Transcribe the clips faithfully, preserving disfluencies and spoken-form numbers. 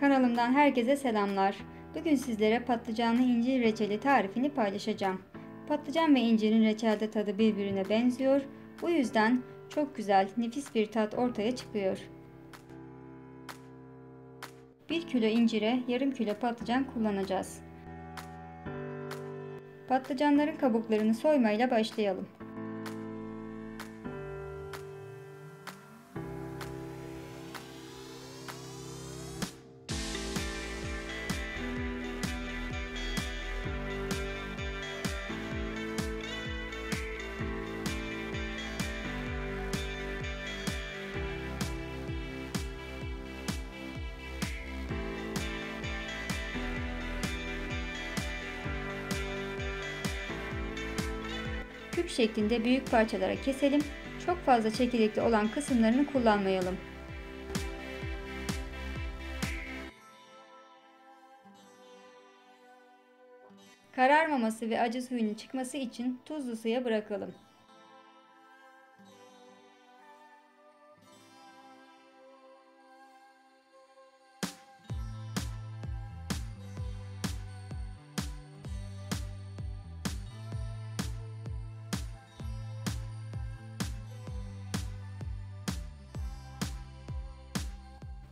Kanalımdan herkese selamlar. Bugün sizlere patlıcanlı incir reçeli tarifini paylaşacağım. Patlıcan ve incirin reçelde tadı birbirine benziyor. Bu yüzden çok güzel, nefis bir tat ortaya çıkıyor. bir kilo incire yarım kilo patlıcan kullanacağız. Patlıcanların kabuklarını soymayla başlayalım. Küp şeklinde büyük parçalara keselim. Çok fazla çekirdekli olan kısımlarını kullanmayalım. Kararmaması ve acı suyunun çıkması için tuzlu suya bırakalım.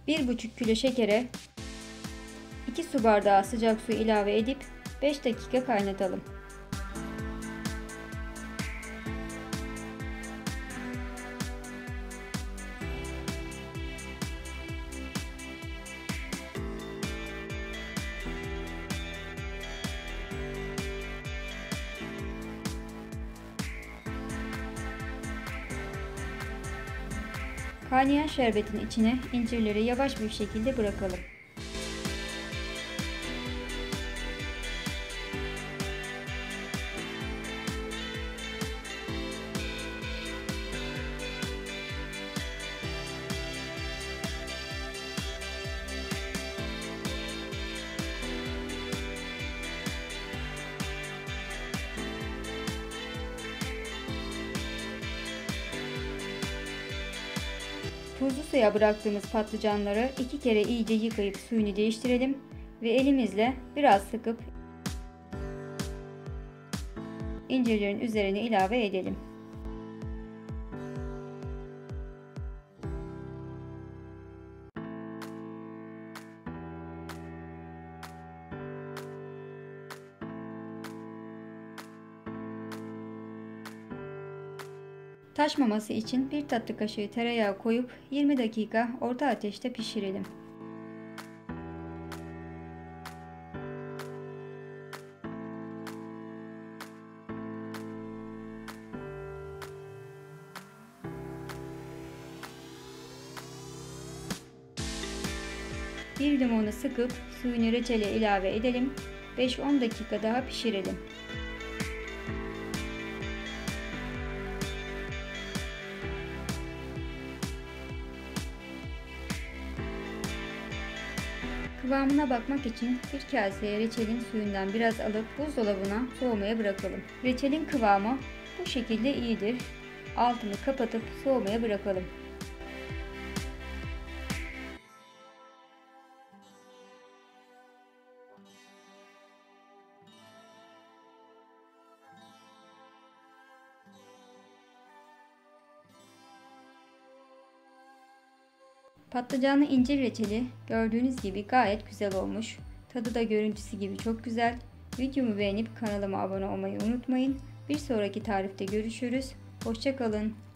bir buçuk kilo şekere iki su bardağı sıcak su ilave edip beş dakika kaynatalım. Kaynayan şerbetin içine incirleri yavaş bir şekilde bırakalım. Tuzlu suya bıraktığımız patlıcanları iki kere iyice yıkayıp suyunu değiştirelim ve elimizle biraz sıkıp incirlerin üzerine ilave edelim. Taşmaması için bir tatlı kaşığı tereyağı koyup yirmi dakika orta ateşte pişirelim. bir limonu sıkıp suyunu reçele ilave edelim. beş on dakika daha pişirelim. Kıvamına bakmak için bir kaseye reçelin suyundan biraz alıp buzdolabına soğumaya bırakalım. Reçelin kıvamı bu şekilde iyidir. Altını kapatıp soğumaya bırakalım. Patlıcanlı incir reçeli gördüğünüz gibi gayet güzel olmuş. Tadı da görüntüsü gibi çok güzel. Videomu beğenip kanalıma abone olmayı unutmayın. Bir sonraki tarifte görüşürüz. Hoşça kalın.